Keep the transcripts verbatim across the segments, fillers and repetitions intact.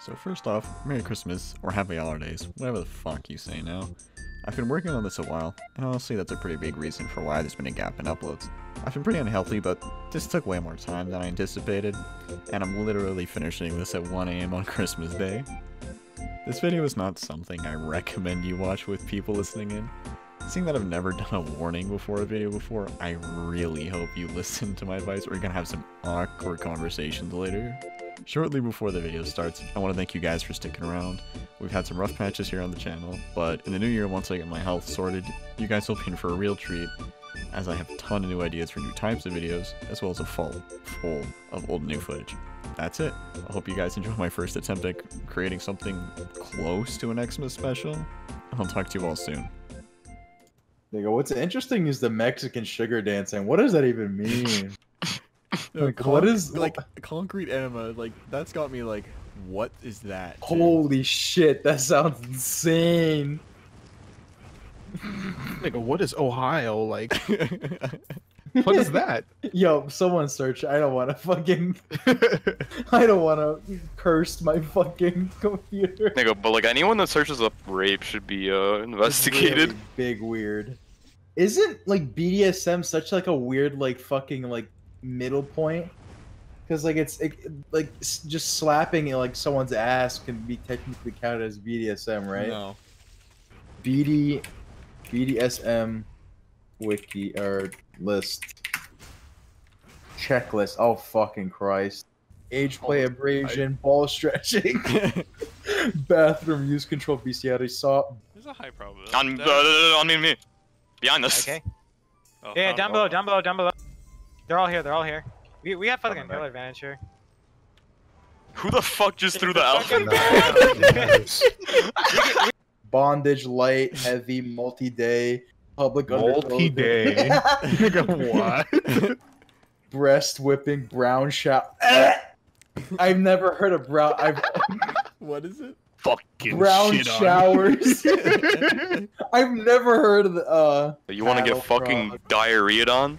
So first off, Merry Christmas, or Happy Holidays, whatever the fuck you say now. I've been working on this a while, and honestly that's a pretty big reason for why there's been a gap in uploads. I've been pretty unhealthy, but this took way more time than I anticipated, and I'm literally finishing this at one A M on Christmas Day. This video is not something I recommend you watch with people listening in. Seeing that I've never done a warning before a video before, I really hope you listen to my advice or you're gonna have some awkward conversations later. Shortly before the video starts, I want to thank you guys for sticking around. We've had some rough patches here on the channel, but in the new year, once I get my health sorted, you guys will be in for a real treat, as I have a ton of new ideas for new types of videos, as well as a full full of old and new footage. That's it. I hope you guys enjoy my first attempt at creating something close to an Xmas special. I'll talk to you all soon. They go, what's interesting is the Mexican sugar dancing. What does that even mean? Like, what is like concrete enema? Like, that's got me like, what is that? Dude? Holy shit, that sounds insane. Like, what is Ohio like? What is that? Yo, someone search. I don't want to fucking. I don't want to curse my fucking computer. They go, but like anyone that searches up rape should be uh, investigated. Really big weird. Isn't like B D S M such like a weird like fucking like middle point? Because like it's it, like just slapping like someone's ass can be technically counted as B D S M, right? No. B D S M wiki or list checklist. Oh fucking Christ! Age play, oh, abrasion, I... ball stretching, bathroom use, control, bestiality, saw. There's a high probability. On, uh, on me, me, behind us. Okay. Oh, yeah, down below, down below, down below. They're all here. They're all here. We we have fucking killer advantage here. Who the fuck just threw the elephant? Bondage, light, heavy, multi-day, public multi-day. What? Breast whipping, brown shot. I've never heard of brown. I've... What is it? Fucking brown shit showers. I've never heard of the. Uh, you want to get fucking frog. diarrhea'd on?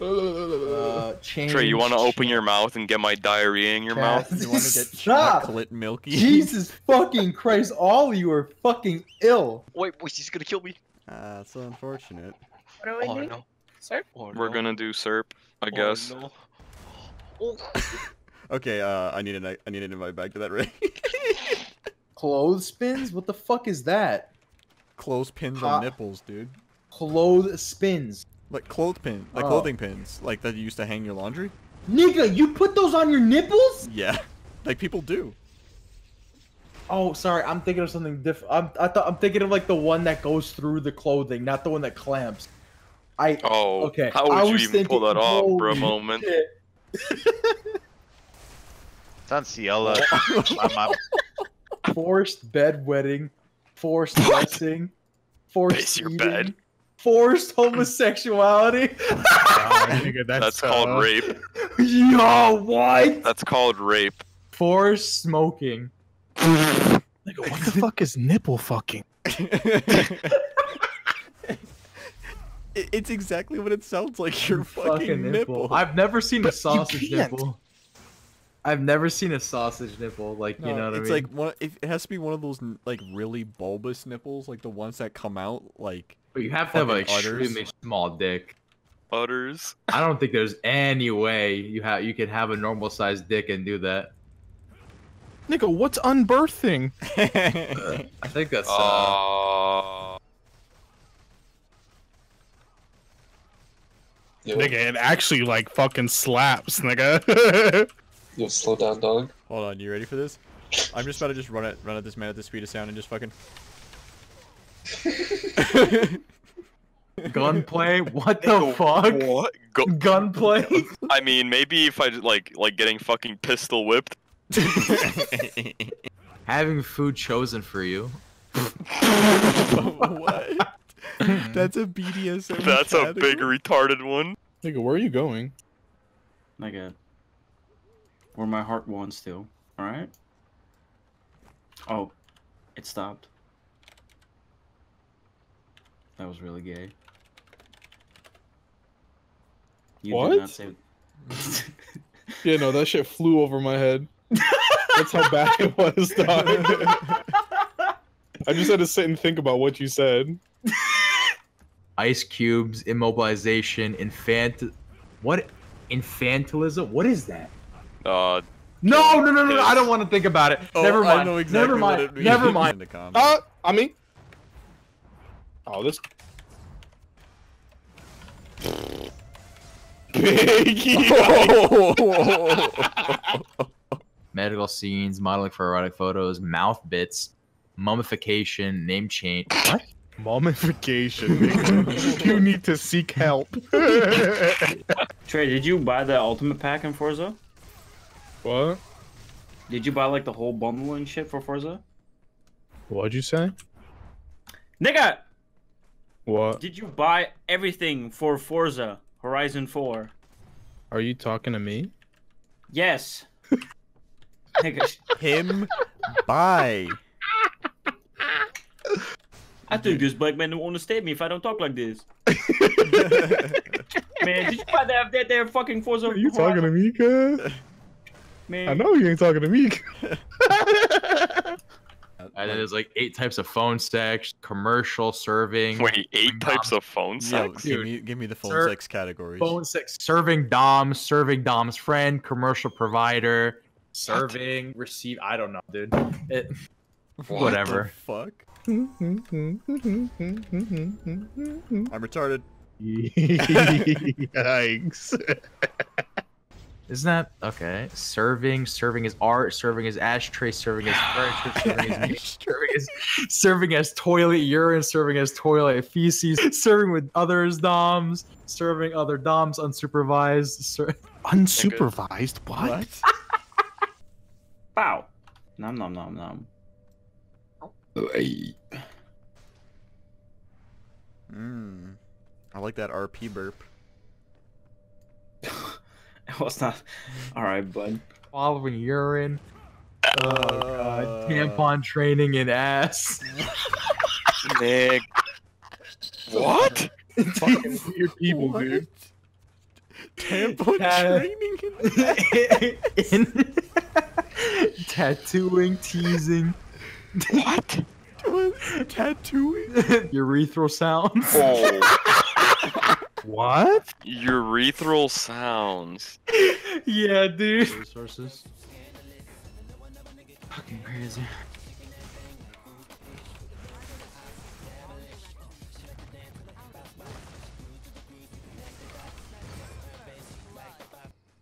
Uh, change, Trey, you want to open your mouth and get my diarrhea in your Cass, mouth? You want to get chocolate milky? Jesus fucking Christ, all you are fucking ill. Wait, wait, she's gonna kill me. Ah, uh, that's so unfortunate. What do we oh, do? No. Serp? Oh, We're no. gonna do Serp, I guess. Oh, no. Oh. Okay, uh, I need an I need an invite back to that raid. Clothespins? What the fuck is that? Clothespins on nipples, dude. Clothespins. Like clothespin, like oh. clothing pins, like that you used to hang your laundry. Nigga, you put those on your nipples? Yeah, like people do. Oh, sorry, I'm thinking of something different. I'm, I thought I'm thinking of like the one that goes through the clothing, not the one that clamps. I. Oh. Okay. How would I you was even thinking, pull that off for a moment? It's on Ciela. Forced bedwetting, forced dressing, forced Piss your eating. bed. Forced homosexuality. Oh, nigga, that's that's called rape. Yo, what? That's called rape. Forced smoking. Nigga, what the fuck is nipple fucking? It's exactly what it sounds like. Your fucking, fucking nipple. nipple. I've never seen but a sausage nipple. I've never seen a sausage nipple, like, no, you know what I mean? It's like, one, it has to be one of those, like, really bulbous nipples, like the ones that come out, like... But you have to have an extremely small dick. Udders. I don't think there's any way you have you could have a normal sized dick and do that. Nigga, what's unbirthing? uh, I think that's. Uh... Uh... Yo. Nigga, it actually like fucking slaps, nigga. Yo, slow down, dog. Hold on, you ready for this? I'm just about to just run at run at this man at the speed of sound and just fucking. Gunplay? What the Yo, fuck? What? Go Gunplay? I mean, maybe if I like like getting fucking pistol whipped. Having food chosen for you. What? That's a B D S M. That's category? a big retarded one. Nigga, where are you going? Nigga, where my heart wants to. All right. Oh, it stopped. That was really gay. You what? Did not say... Yeah, no, that shit flew over my head. That's how bad it was, dog. I just had to sit and think about what you said. Ice Cube's immobilization, infant... What? Infantilism? What is that? Uh... No, no, no, no, no, I don't want to think about it. Oh, never mind. I know exactly never mind. What it means. Never mind. Uh, I mean... Oh, this... Biggie! Oh. Medical scenes, modeling for erotic photos, mouth bits, mummification, name change. What? Mummification. You need to seek help. Trey, did you buy the ultimate pack in Forza? What? Did you buy like the whole bundle and shit for Forza? What'd you say? Nigga! What? Did you buy everything for Forza Horizon four? Are you talking to me? Yes. Nigga. Him? Bye. I think this black man won't understand me if I don't talk like this. Man, did you buy that that there fucking Forza? Are you Horizon? Talking to me, cuz? Man. I know you ain't talking to me. And then there's like eight types of phone sex, commercial, serving. Wait, eight types dom. Of phone sex? Yo, give, me, give me the phone Ser sex categories. Phone sex, serving dom, serving dom's friend, commercial provider, serving, what? Receive. I don't know, dude. It, what whatever. The fuck? I'm retarded. Yikes. Isn't that okay? Serving, serving is art, serving is ashtray, serving is furniture, serving is meat, serving is serving as toilet urine, serving as toilet feces, serving with others doms, serving other doms unsupervised. Ser unsupervised? What? Wow. Nom nom nom nom. Mmm. I like that R P burp. Well, it's not. All right, bud. Following urine. Oh, uh, God. Tampon training in ass. Nick. What? Fucking weird people, what? Dude. Tampon Ta training in ass. Tattooing, teasing. What? Tattooing? Urethral sounds. Oh. What? Urethral sounds. Yeah, dude. Resources. Fucking crazy.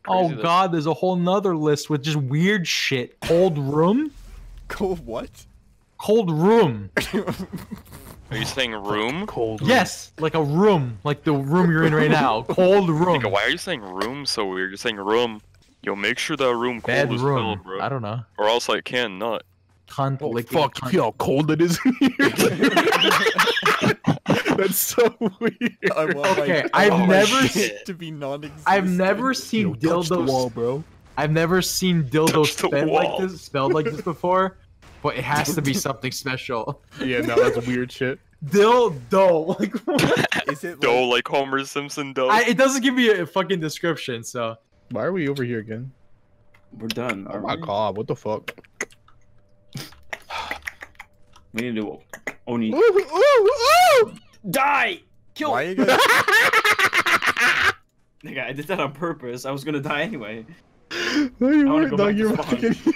Oh God, there's a whole nother list with just weird shit. Cold room? Cold what? Cold room. Are you saying room? Cold room. Yes, like a room, like the room you're in right now. Cold room. Like, why are you saying room so weird? You're saying room. Yo, make sure that room cold Bad is room. Filled, bro. I don't know. Or else I can nut. Con oh, like, fuck, con you how cold it is in here? That's so weird. I want, like, okay, I've oh, never seen to be non-existent. I've never seen Yo, dildos. The wall, bro. I've never seen dildos spelled like this, spelled like this before. But it has to be something special. Yeah, no, that's weird shit. Dildo. Like, what? Is it like... Dough, like Homer Simpson dough? I, it doesn't give me a fucking description, so. Why are we over here again? We're done. Oh my we? God, what the fuck? We need to Oni. Ooh, ooh, ooh! Die! Kill! Why are you gonna... Nigga, I did that on purpose. I was gonna die anyway. No, you weren't, dog. You're fucking healed.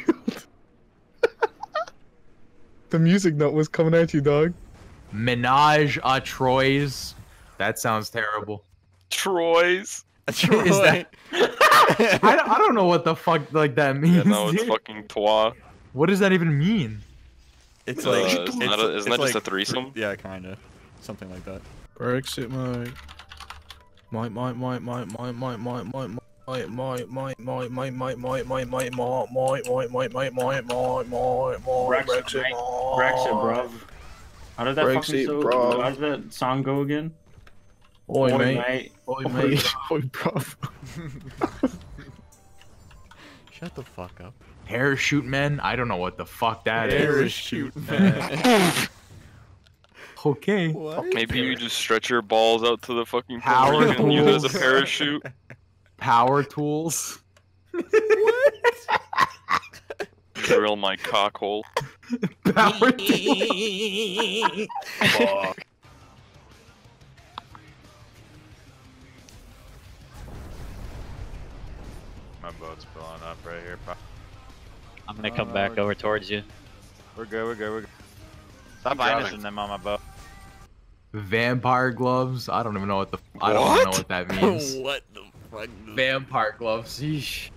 The music note was coming at you, dog. Menage a Troyes. That sounds terrible. Troyes? Troy. Is that... I, don't, I don't know what the fuck like that means. Yeah, no, it's dude. Fucking toi. What does that even mean? It's uh, like it's, not a, isn't it's that like, just a threesome? Yeah, kinda. Something like that. Brexit, mate. Might, might, might, might, might, might, might, might, might. My my my my my my my my my my my my my my my my Brexit, Brexit, bro. How did that fucking song? How did that song go again? Oi, mate. Oi, mate. Oi, bro. Shut the fuck up. Parachute men? I don't know what the fuck that is. Parachute men. Okay. Maybe you just stretch your balls out to the fucking power and use it as a parachute. Power tools. What? drill my cock hole. Power down. Fuck. My boat's blowing up right here. I'm gonna come uh, back over towards you. We're good, we're good, we're good. Stop minusing them on my boat. Vampire gloves? I don't even know what the f what? I don't know what that means. What the fuck? Vampire gloves, yeesh.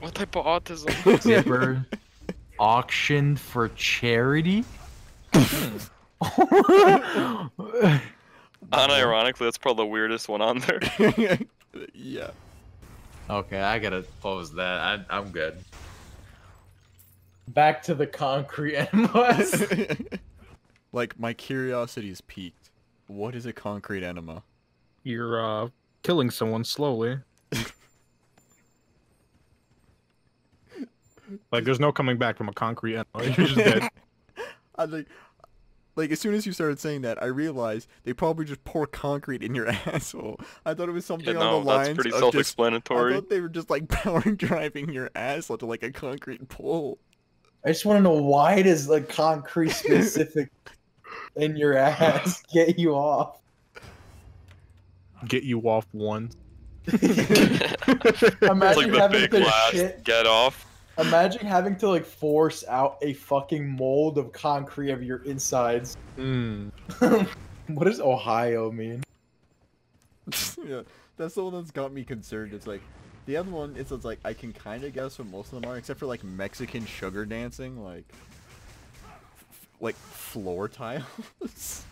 What type of autism? Zipper. Auctioned for charity? Unironically, that's probably the weirdest one on there. Yeah. Okay, I gotta close that. I, I'm good. Back to the concrete enemas. Like, my curiosity is piqued. What is a concrete enema? You're, uh, killing someone slowly. Like, there's no coming back from a concrete enema. You're just dead. I like, like, as soon as you started saying that, I realized they probably just pour concrete in your asshole. I thought it was something yeah, no, on the lines of just... that's pretty self-explanatory. I thought they were just, like, power driving your asshole to, like, a concrete pole. I just want to know, why does, like, concrete specific in your ass get you off? Get you off one. Imagine like the having big to last shit. Get off. Imagine having to, like, force out a fucking mold of concrete of your insides. Mm. What does Ohio mean? Yeah, that's the one that's got me concerned. It's like, the other one is it's like, I can kind of guess what most of them are, except for, like, Mexican sugar dancing, like, f like, floor tiles.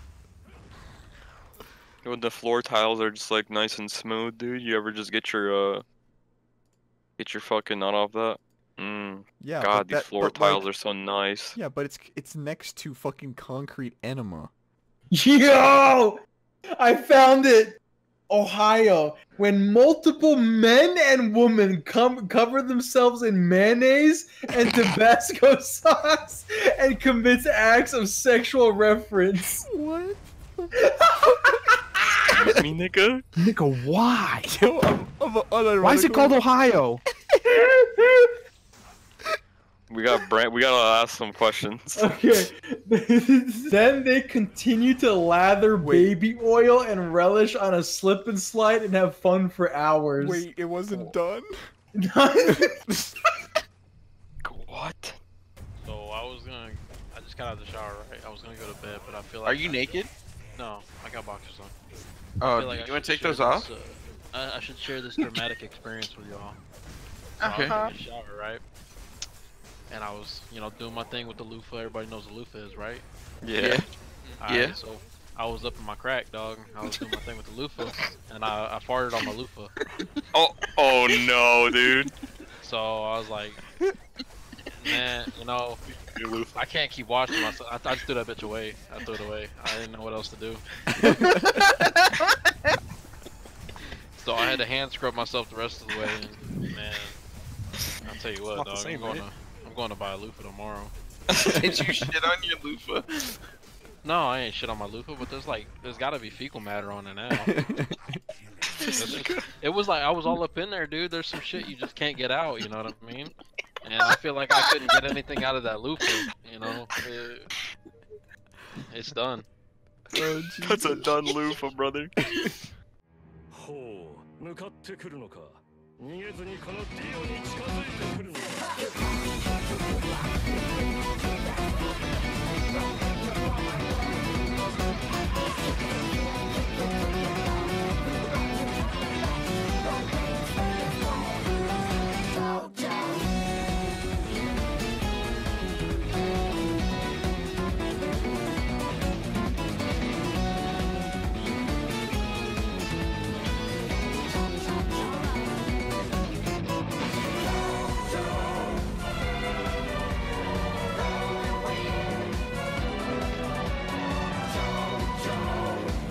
When the floor tiles are just, like, nice and smooth, dude, you ever just get your, uh, get your fucking nut off that? Mm. Yeah, God, these that, floor tiles like, are so nice. Yeah, but it's it's next to fucking concrete enema. Yo! I found it! Ohio, when multiple men and women come cover themselves in mayonnaise and Tabasco sauce and commits acts of sexual reference. What? Excuse me, nigga? Nigga, why? Yo, I'm, I'm, I'm why is it called Ohio? We got brand. We gotta ask some questions. Okay. Then they continue to lather Wait. baby oil and relish on a slip and slide and have fun for hours. Wait, it wasn't oh. done? What? So I was gonna. I just got out of the shower, right? I was gonna go to bed, but I feel like. Are you I naked? Should, no, I got boxers on. Oh, uh, like you I wanna take those off? This, uh, I, I should share this dramatic experience with y'all. So okay. I was in the shower, right? And I was, you know, doing my thing with the loofah. Everybody knows what loofah is, right? Yeah. Right, yeah. So I was up in my crack, dog. I was doing my thing with the loofah, and I, I farted on my loofah. Oh, oh no, dude. So I was like, man, you know, I can't keep watching myself. I, I just threw that bitch away. I threw it away. I didn't know what else to do. So I had to hand scrub myself the rest of the way. And, man, I'll tell you what, dog. Same, I'm going right? to. I'm going to buy a loofah tomorrow. Did you shit on your loofah? No, I ain't shit on my loofah, but there's like, there's gotta be fecal matter on it now. Just, it was like, I was all up in there, dude. There's some shit you just can't get out, you know what I mean? And I feel like I couldn't get anything out of that loofah, you know? It, it's done. Oh, that's a done loofah, brother.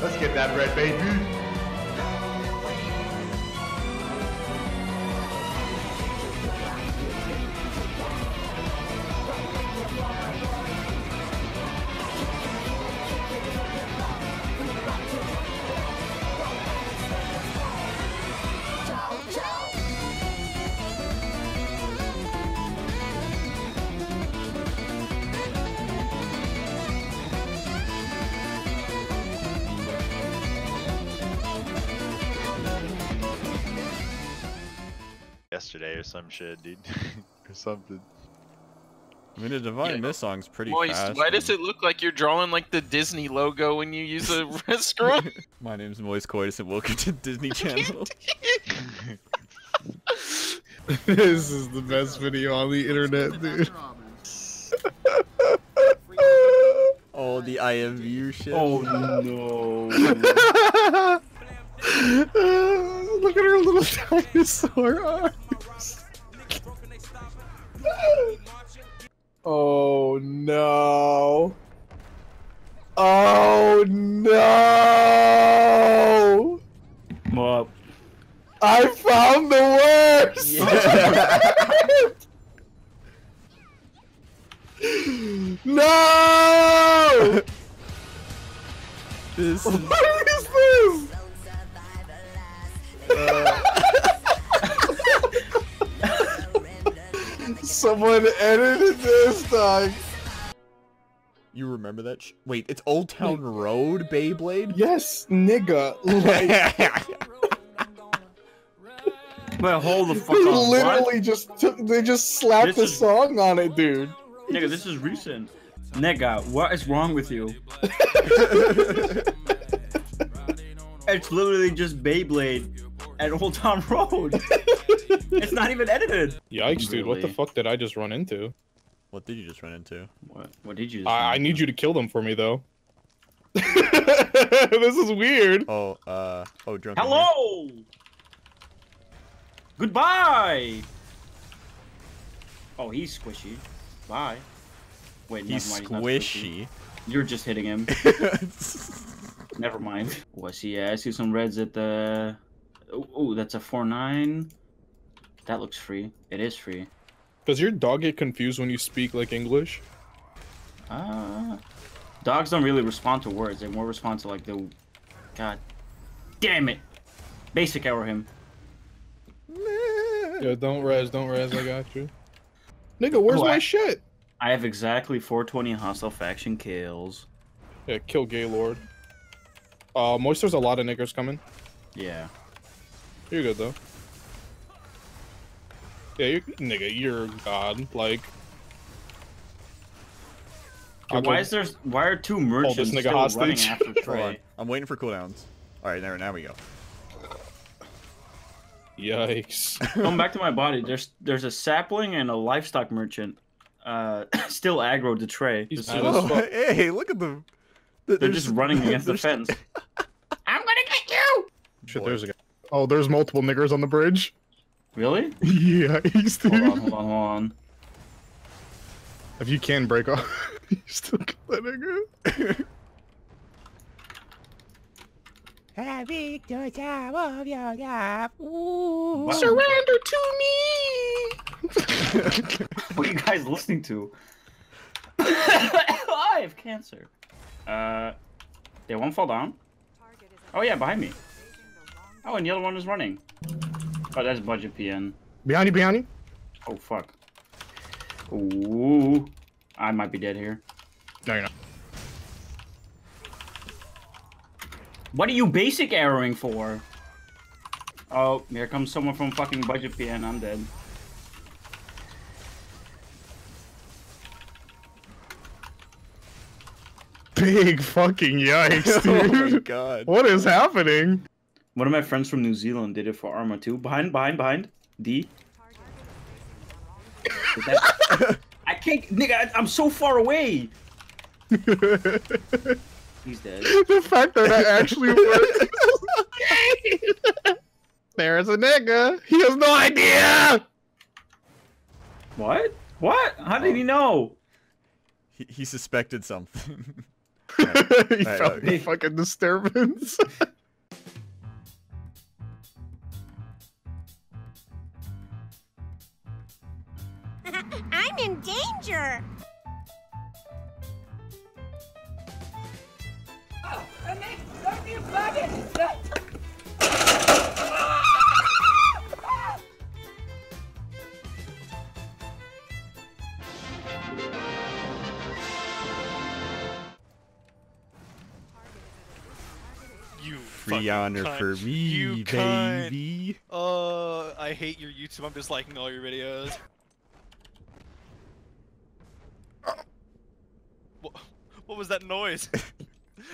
Let's get that bread, baby. yesterday or some shit, dude. Or something. I mean, the Divine yeah, Missong's pretty Moist, fast. Why does it look like you're drawing like the Disney logo when you use a restaurant? My name's Moist Coitus and welcome to Disney Channel. This is the best video on the internet, dude. Oh, the I M V shit. Oh no. Look at her little dinosaur arms. Oh no. Oh no. Mop. I found the worst. Yeah. No. This is... What is this? Someone edited this, dog. You remember that? Sh Wait, it's Old Town Road, Beyblade? Yes, nigga. Like... Well, hold the fuck on. They literally what? just took, they just slapped this a song is... on it, dude. Nigga, this is recent. Nigga, what is wrong with you? It's literally just Beyblade at Old Town Road. It's not even edited. Yikes, dude! Really? What the fuck did I just run into? What did you just run into? What? What did you? Just I, I need you to kill them for me, though. This is weird. Oh, uh, oh, drunk. Hello. Man. Goodbye. Oh, he's squishy. Bye. Wait, he's never mind, squishy. He's not squishy. You're just hitting him. Never mind. Was he? Yeah, I see some reds at the. Oh, oh, that's a four nine. That looks free. It is free. Does your dog get confused when you speak like English? Ah, uh, dogs don't really respond to words. They more respond to like the. God, damn it! Basic hour him. Yo, don't res, don't res. I got you. Nigga, where's oh, my I... shit? I have exactly four twenty hostile faction kills. Yeah, kill Gaylord. Uh, Moist, there's a lot of niggers coming. Yeah. You're good though. Yeah, you're, nigga, you're god. Like, yeah, why is there? Why are two merchants still hostage. running after Trey? I'm waiting for cooldowns. All right, there. Now we go. Yikes! Come back to my body. There's there's a sapling and a livestock merchant, uh, still aggro to Trey. He's to oh, hey, look at them. They're, they're just running against the fence. I'm gonna get you. Shit, there's a guy. Oh, there's multiple niggers on the bridge. Really? Yeah, he's still. Hold on, hold on, hold on. If you can break off, you still got that nigger. Having the time of your life. Ooh. Wow. Surrender to me. What are you guys listening to? I have cancer. Uh, they won't fall down. Oh yeah, behind me. Oh, and the other one is running. Oh, that's budget P N. Behind you, behind you. Oh, fuck. Ooh. I might be dead here. No, you're not. What are you basic arrowing for? Oh, here comes someone from fucking budget P N. I'm dead. Big fucking yikes, dude. Oh, my God. What is happening? One of my friends from New Zealand did it for Arma too. Behind, behind, behind. D. That... I can't, nigga. I, I'm so far away. He's dead. The fact that that actually worked. There's a nigga. He has no idea. What? What? How did he know? He he suspected something. All right. He All felt right, the fucking disturbance. I'm in danger! Oh, I made something about it! You free honor cunt. for me, you baby. Cunt. Uh, I hate your YouTube, I'm disliking all your videos. What, what was that noise?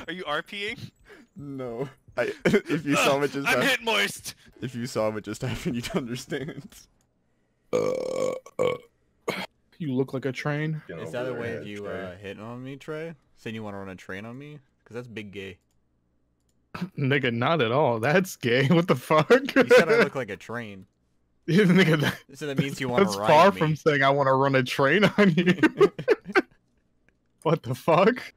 Are you RPing? No. I, if you saw what just happened- I'm hit moist! If you saw what just happened, you'd understand. Uh, uh. You look like a train. Get Is that a way of you uh, hitting on me, Trey? Saying you want to run a train on me? Because that's big gay. Nigga, not at all. That's gay. What the fuck? You said I look like a train. Nigga, that, so that means you want to ride me. That's far from saying I want to run a train on you. What the fuck?